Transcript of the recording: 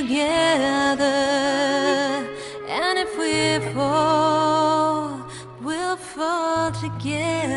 together, and if we fall, we'll fall together.